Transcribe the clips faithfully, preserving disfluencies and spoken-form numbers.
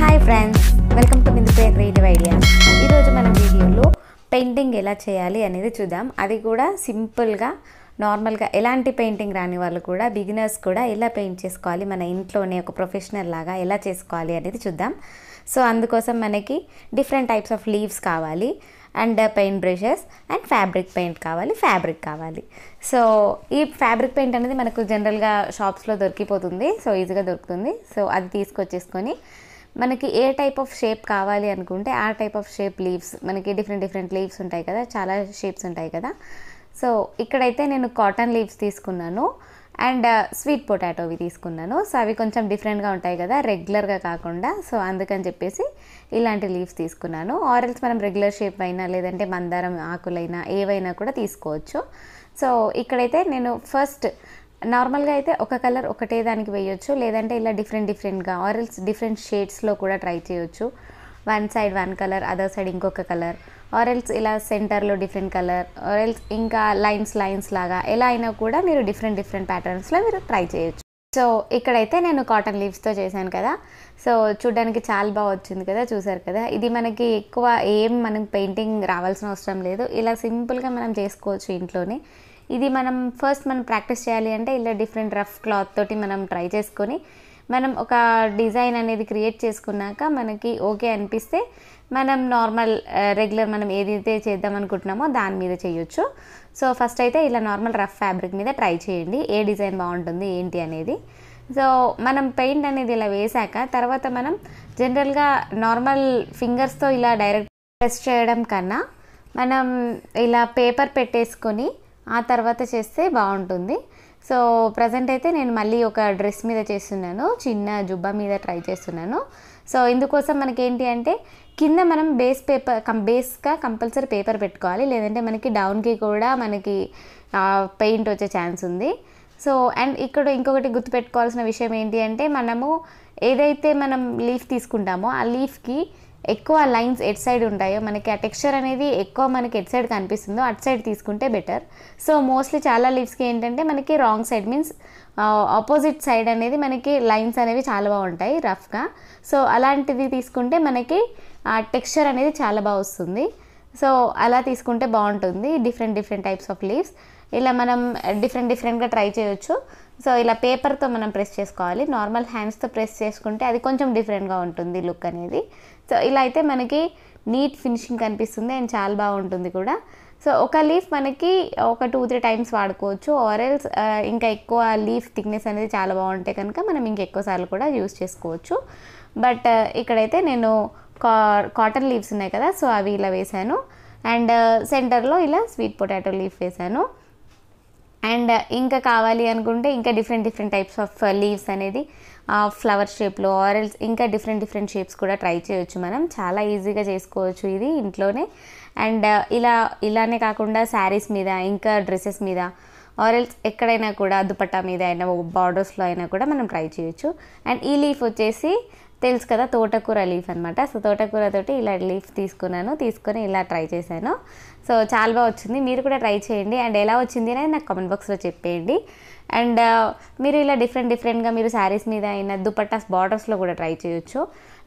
Hi friends, welcome to Bindu Creative Ideas. This video lo painting ela cheyali anedi chudam. Adi kuda simple ga normal ga elanti painting rani vallu kuda beginners kuda ela paint cheskovali mana intlone oka professional laga ela cheskovali anedi chudam. So andukosam manaki different types of leaves kavali and paint brushes and fabric paint kavali fabric kavali. So ee fabric paint anedi manaku general ga shops lo dorikipothundi, so easy ga dorukutundi. So adi teeskocheskoni మనకి ఏ type of shape కావాలి అనుకుంటే ఆ type of shape leaves మనకి different different leaves ఉంటాయి కదా, చాలా shapes ఉంటాయి కదా. సో ఇక్కడైతే నేను కాటన్ లీవ్స్ తీసుకున్నాను అండ్ స్వీట్ పొటాటోవి తీసుకున్నాను. సో అవి కొంచెం డిఫరెంట్గా ఉంటాయి కదా రెగ్యులర్గా కాకుండా, సో అందుకని చెప్పేసి ఇలాంటి లీవ్స్ తీసుకున్నాను. ఆరెల్స్ మనం రెగ్యులర్ షేప్ అయినా లేదంటే మందారం ఆకులైనా ఏవైనా కూడా తీసుకోవచ్చు. సో ఇక్కడైతే నేను ఫస్ట్ నార్మల్గా అయితే ఒక కలర్ ఒకటే దానికి వేయొచ్చు, లేదంటే ఇలా డిఫరెంట్ డిఫరెంట్గా ఆరెల్స్ డిఫరెంట్ షేడ్స్లో కూడా ట్రై చేయొచ్చు. One side one colour, other side ఇంకొక కలర్, ఆరెల్స్ ఇలా సెంటర్లో డిఫరెంట్ కలర్, ఆరెల్స్ ఇంకా లైన్స్ లైన్స్ లాగా ఎలా అయినా కూడా మీరు డిఫరెంట్ డిఫరెంట్ ప్యాటర్న్స్లో మీరు ట్రై చేయొచ్చు. సో ఇక్కడైతే నేను కాటన్ లీవ్స్తో చేశాను కదా, సో చూడడానికి చాలా బాగా వచ్చింది కదా, చూసారు కదా. ఇది మనకి ఎక్కువ ఏం మనం పెయింటింగ్ రావాల్సిన అవసరం లేదు, ఇలా సింపుల్గా మనం చేసుకోవచ్చు ఇంట్లోనే. ఇది మనం ఫస్ట్ మనం ప్రాక్టీస్ చేయాలి అంటే ఇలా డిఫరెంట్ రఫ్ క్లాత్ తోటి మనం ట్రై చేసుకొని మనం ఒక డిజైన్ అనేది క్రియేట్ చేసుకున్నాక మనకి ఓకే అనిపిస్తే మనం నార్మల్ రెగ్యులర్ మనం ఏదైతే చేద్దాం అనుకుంటున్నామో దాని మీద చేయొచ్చు. సో ఫస్ట్ అయితే ఇలా నార్మల్ రఫ్ ఫ్యాబ్రిక్ మీద ట్రై చేయండి ఏ డిజైన్ బాగుంటుంది ఏంటి అనేది. సో మనం పెయింట్ అనేది ఇలా వేసాక తర్వాత మనం జనరల్గా నార్మల్ ఫింగర్స్తో ఇలా డైరెక్ట్ ప్రెస్ చేయడం కన్నా మనం ఇలా పేపర్ పెట్టేసుకొని ఆ తర్వాత చేస్తే బాగుంటుంది. సో ప్రజెంట్ అయితే నేను మళ్ళీ ఒక డ్రెస్ మీద చేస్తున్నాను, చిన్న జుబ్బా మీద ట్రై చేస్తున్నాను. సో ఇందుకోసం మనకి ఏంటి అంటే కింద మనం బేస్ పేపర్ కం బేస్గా కంపల్సరీ పేపర్ పెట్టుకోవాలి, లేదంటే మనకి డౌన్కి కూడా మనకి పెయింట్ వచ్చే ఛాన్స్ ఉంది. సో అండ్ ఇక్కడ ఇంకొకటి గుర్తుపెట్టుకోవాల్సిన విషయం ఏంటి అంటే మనము ఏదైతే మనం లీఫ్ తీసుకుంటామో ఆ లీఫ్కి ఎక్కువ లైన్స్ ఎట్ సైడ్ ఉంటాయో మనకి ఆ టెక్స్చర్ అనేది ఎక్కువ మనకి ఎట్ సైడ్ కనిపిస్తుందో అటు సైడ్ తీసుకుంటే బెటర్. సో మోస్ట్లీ చాలా లీవ్స్కి ఏంటంటే మనకి wrong side means opposite side అనేది మనకి లైన్స్ అనేవి చాలా బాగుంటాయి రఫ్గా. సో అలాంటిది తీసుకుంటే మనకి ఆ టెక్స్చర్ అనేది చాలా బాగా వస్తుంది. సో అలా తీసుకుంటే బాగుంటుంది. Different different types of leaves ఇలా మనం డిఫరెంట్ డిఫరెంట్గా ట్రై చేయొచ్చు. సో ఇలా పేపర్తో మనం ప్రెస్ చేసుకోవాలి, నార్మల్ హ్యాండ్స్తో ప్రెస్ చేసుకుంటే అది కొంచెం డిఫరెంట్గా ఉంటుంది లుక్ అనేది. సో ఇలా అయితే మనకి నీట్ ఫినిషింగ్ కనిపిస్తుంది అండ్ చాలా బాగుంటుంది కూడా. సో ఒక లీఫ్ మనకి ఒక టూ త్రీ టైమ్స్ వాడుకోవచ్చు, ఆరెల్స్ ఇంకా ఎక్కువ లీఫ్ థిక్నెస్ అనేది చాలా బాగుంటాయి కనుక మనం ఇంకెక్కువ సార్లు కూడా యూజ్ చేసుకోవచ్చు. బట్ ఇక్కడైతే నేను కా కాటన్ లీవ్స్ ఉన్నాయి కదా, సో అవి ఇలా వేసాను అండ్ సెంటర్లో ఇలా స్వీట్ పొటాటో లీఫ్ వేసాను. అండ్ ఇంకా కావాలి అనుకుంటే ఇంకా different different types of leaves అనేది ఫ్లవర్ షేప్లో ఆరెల్స్ ఇంకా డిఫరెంట్ డిఫరెంట్ షేప్స్ కూడా ట్రై చేయొచ్చు. మనం చాలా ఈజీగా చేసుకోవచ్చు ఇది ఇంట్లోనే. అండ్ ఇలా ఇలానే కాకుండా శారీస్ మీద ఇంకా డ్రెస్సెస్ మీద ఆరెల్స్ ఎక్కడైనా కూడా దుపట్టా మీద అయినా బార్డర్స్లో అయినా కూడా మనం ట్రై చేయొచ్చు. అండ్ ఈ లీఫ్ వచ్చేసి తెలుసు కదా తోటకూర లీఫ్ అనమాట. సో తోటకూరతోటి ఇలా లీఫ్ తీసుకున్నాను, తీసుకొని ఇలా ట్రై చేశాను. సో చాలా బాగా వచ్చింది, మీరు కూడా ట్రై చేయండి అండ్ ఎలా వచ్చింది అనేది నాకు కామెంట్ బాక్స్లో చెప్పేయండి. అండ్ మీరు ఇలా డిఫరెంట్ డిఫరెంట్గా మీరు శారీస్ మీద అయినా దుపట్టాస్ బార్డర్స్లో కూడా ట్రై చేయొచ్చు.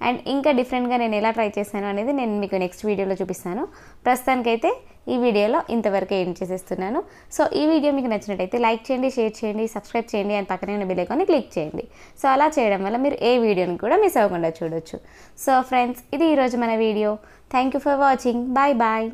అండ్ ఇంకా డిఫరెంట్గా నేను ఎలా ట్రై చేశాను అనేది నేను మీకు నెక్స్ట్ వీడియోలో చూపిస్తాను. ప్రస్తుతానికైతే ఈ వీడియోలో ఇంతవరకు ఏం చేసేస్తున్నాను. సో ఈ వీడియో మీకు నచ్చినట్టయితే లైక్ చేయండి, షేర్ చేయండి, సబ్స్క్రైబ్ చేయండి అండ్ పక్కనే ఉన్న బెల్ ఐకాన్ని క్లిక్ చేయండి. సో అలా చేయడం వల్ల మీరు ఏ వీడియోని కూడా మిస్ అవ్వకుండా చూడొచ్చు. సో ఫ్రెండ్స్, ఇది ఈరోజు మన video. Thank you for watching. Bye bye.